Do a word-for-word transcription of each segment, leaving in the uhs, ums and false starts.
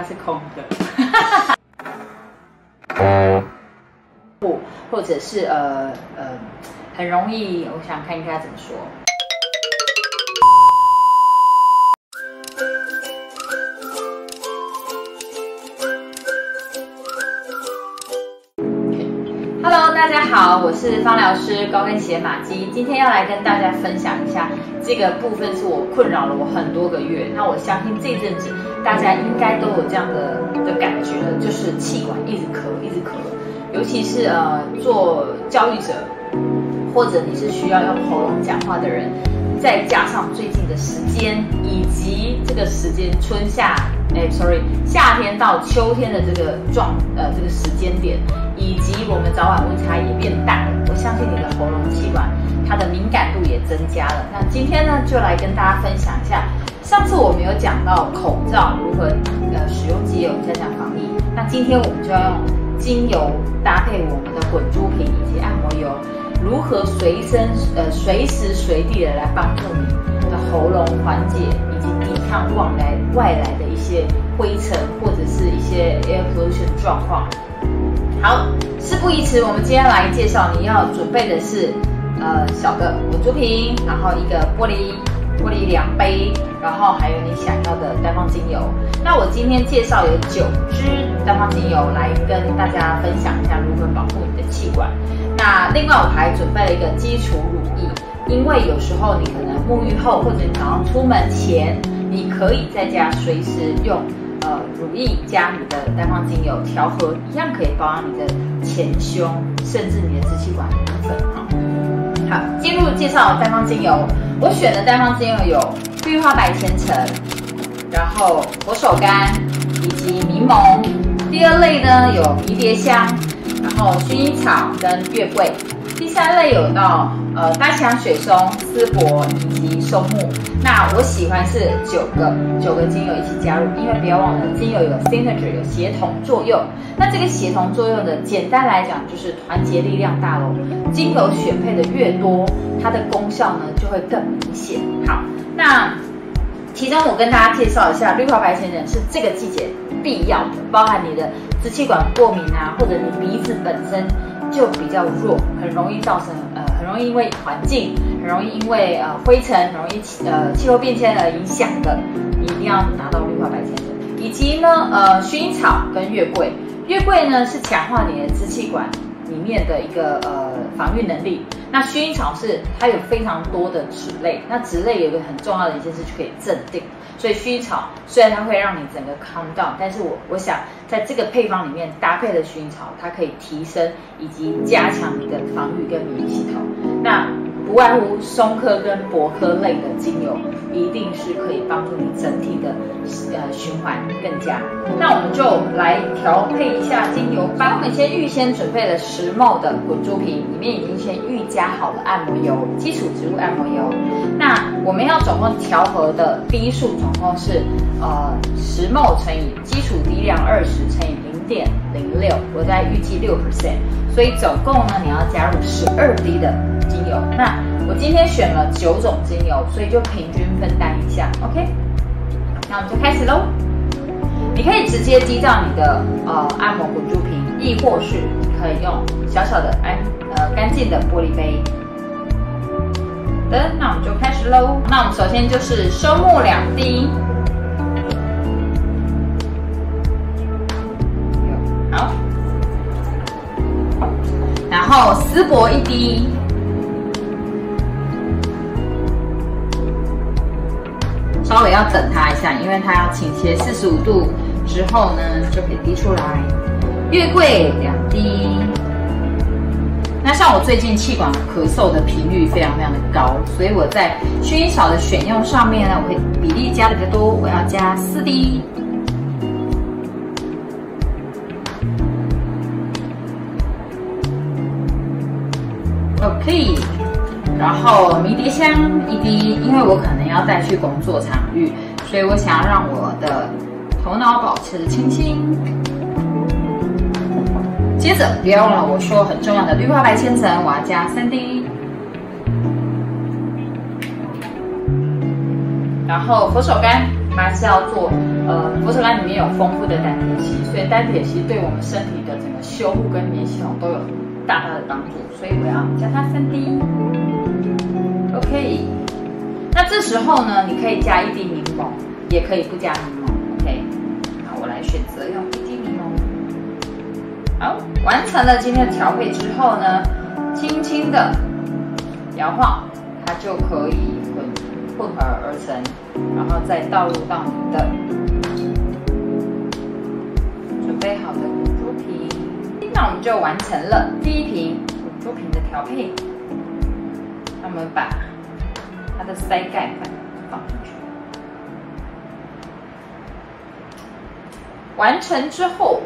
它是空的。或者是呃呃，很容易，我想看一下怎么说。 Hello， 大家好，我是芳疗师高跟鞋玛姬，今天要来跟大家分享一下这个部分是我困扰了我很多个月。那我相信这阵子大家应该都有这样的的感觉了，就是气管一直咳，一直咳，尤其是呃做教育者，或者你是需要用喉咙讲话的人，再加上最近的时间以及这个时间春夏。 哎 ，sorry， 夏天到秋天的这个状呃这个时间点，以及我们早晚温差也变大了，我相信你的喉咙气管它的敏感度也增加了。那今天呢，就来跟大家分享一下，上次我们有讲到口罩如何呃使用精油加强防疫，那今天我们就要用精油搭配我们的滚珠瓶以及按摩油，如何随身呃随时随地的来帮助你的喉咙缓解以及抵抗外来外来的。 一些灰尘或者是一些 air pollution 状况。好，事不宜迟，我们今天来介绍你要准备的是，呃，小的滚珠瓶，然后一个玻璃玻璃量杯，然后还有你想要的单方精油。那我今天介绍有九支单方精油来跟大家分享一下如何保护你的气管。那另外我还准备了一个基础乳液，因为有时候你可能沐浴后或者你早上出门前。 你可以在家随时用，呃，乳液加你的单方精油调和，一样可以保养你的前胸，甚至你的支气管部分啊。好，进入介绍单方精油，我选的单方精油有绿花白千层，然后佛手柑以及柠檬。第二类呢有迷迭香，然后薰衣草跟月桂。第三类有到呃丹香雪松、丝柏以及松木。 那我喜欢是九个九个精油一起加入，因为不要忘了精油有 synergy 有协同作用。那这个协同作用的简单来讲就是团结力量大咯。精油选配的越多，它的功效呢就会更明显。好，那其中我跟大家介绍一下绿花白千层是这个季节必要的，包含你的支气管过敏啊，或者你鼻子本身就比较弱，很容易造成呃很容易因为环境。 很容易因为呃灰尘，很容易呃气候变迁而影响的，你一定要拿到绿花白千层，以及呢呃薰衣草跟月桂。月桂呢是强化你的支气管里面的一个呃防御能力。那薰衣草是它有非常多的酯类，那酯类有一个很重要的一件事就可以镇定，所以薰衣草虽然它会让你整个 calm down， 但是我我想在这个配方里面搭配的薰衣草，它可以提升以及加强你的防御跟免疫系统。那 不外乎松科跟柏科类的精油，一定是可以帮助你整体的呃循环更佳。那我们就来调配一下精油吧。我们先预先准备了十毫升 的滚珠瓶，里面已经先预加好了按摩油，基础植物按摩油。那我们要总共调和的滴数总共是呃十毫升 乘以基础滴量二十乘以零点零六，我在预计 百分之六， 所以总共呢你要加入十二滴的。 精油，那我今天选了九种精油，所以就平均分担一下 ，OK？ 那我们就开始喽。你可以直接滴到你的呃按摩滚珠瓶，亦或是你可以用小小的安呃干净的玻璃杯。好的，那我们就开始喽。那我们首先就是松木两滴，好，然后丝柏一滴。 稍微要等它一下，因为它要倾斜四十五度之后呢，就可以滴出来。月桂两滴。那像我最近气管咳嗽的频率非常非常的高，所以我在薰衣草的选用上面呢，我会比例加的比较多，我要加四滴。OK。 然后迷迭香一滴，因为我可能要带去工作场域，所以我想要让我的头脑保持清新。接着，不要忘了我说很重要的绿花白千层，我要加三滴。然后佛手柑妈是要做呃佛手柑里面有丰富的胆铁烯，所以胆铁烯对我们身体的整个修护跟免疫系统都有大大的帮助，所以我要加它三滴 ，OK。那这时候呢，你可以加一滴柠檬，也可以不加柠檬 ，OK。好，我来选择用一滴柠檬。好，完成了今天的调配之后呢，轻轻的摇晃，它就可以混。 混合而成，然后再倒入到你的准备好的古珠瓶。那我们就完成了第一瓶古珠瓶的调配。那我们把它的塞盖板放进去。完成之后，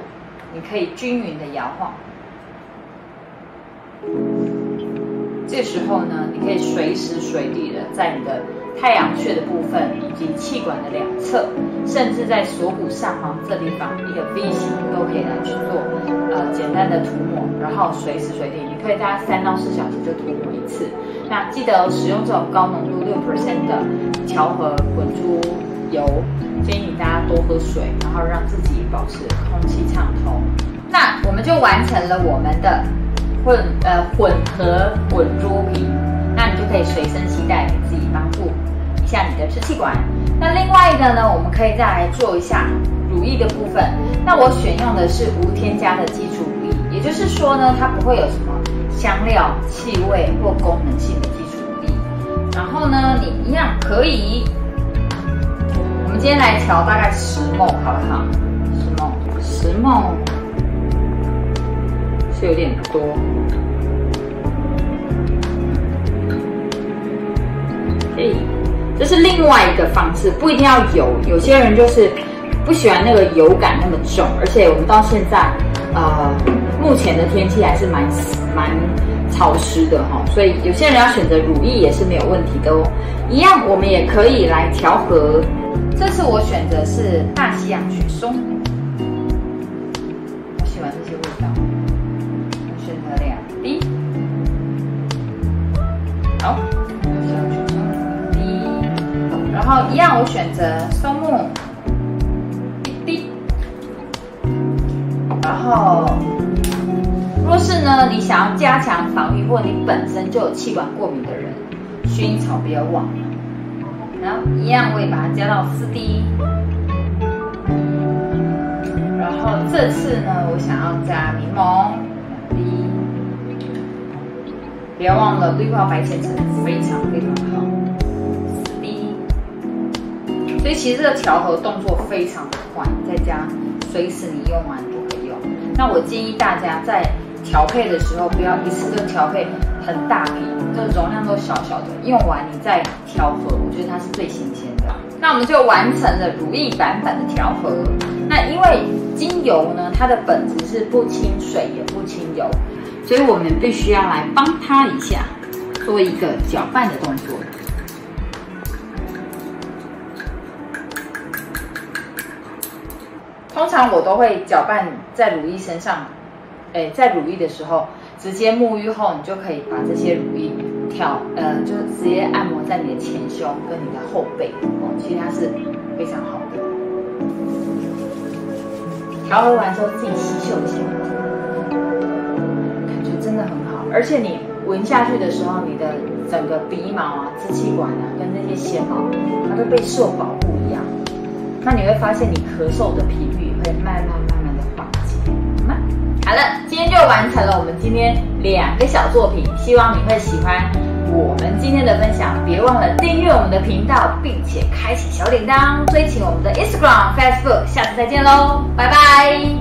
你可以均匀的摇晃。这时候呢，你可以随时随地的在你的 太阳穴的部分以及气管的两侧，甚至在锁骨上方这地方一个 V 型都可以来去做呃简单的涂抹，然后随时随地你可以大概三到四小时就涂抹一次。那记得、哦、使用这种高浓度百分之六 的调和滚珠油，建议大家多喝水，然后让自己保持空气畅通。那我们就完成了我们的混呃混合滚珠瓶。 那你就可以随身携带，给自己帮助一下你的支气管。那另外一个呢，我们可以再来做一下乳液的部分。那我选用的是无添加的基础乳液，也就是说呢，它不会有什么香料、气味或功能性的基础乳液。然后呢，你一样可以，我们今天来调大概十毫升，好不好？十毫升，十毫升是有点多。 这是另外一个方式，不一定要油。有些人就是不喜欢那个油感那么重，而且我们到现在，呃，目前的天气还是蛮蛮潮湿的哈、哦，所以有些人要选择乳液也是没有问题的哦。一样，我们也可以来调和。这次我选择是大西洋雪松，我喜欢这些味道，我选择两滴。好。 然后一样，我选择松木一滴。然后，若是呢你想要加强防御，或你本身就有气管过敏的人，薰衣草不要忘了。然后一样，我也把它加到四滴。然后这次呢，我想要加柠檬两滴。不要忘了，绿泡白千层非常非常好。 所以其实这个调和动作非常的快，在家随时你用完就可以用。那我建议大家在调配的时候，不要一次就调配很大瓶，这容量都小小的，用完你再调和，我觉得它是最新鲜的。那我们就完成了乳液版本的调和。那因为精油呢，它的本质是不亲水也不亲油，所以我们必须要来帮它一下，做一个搅拌的动作。 通常我都会搅拌在乳液身上，诶，在乳液的时候，直接沐浴后，你就可以把这些乳液调，呃，就是直接按摩在你的前胸跟你的后背，哦，其实它是非常好的。调和完之后自己吸嗅一下，感觉真的很好，而且你闻下去的时候，你的整个鼻毛啊、支气管啊跟那些纤毛，它都被受保护一样。 那你会发现，你咳嗽的频率会慢慢慢慢的缓解。慢，好了，今天就完成了我们今天两个小作品，希望你会喜欢我们今天的分享。别忘了订阅我们的频道，并且开启小铃铛，追请我们的 Instagram、Facebook。下次再见喽，拜拜。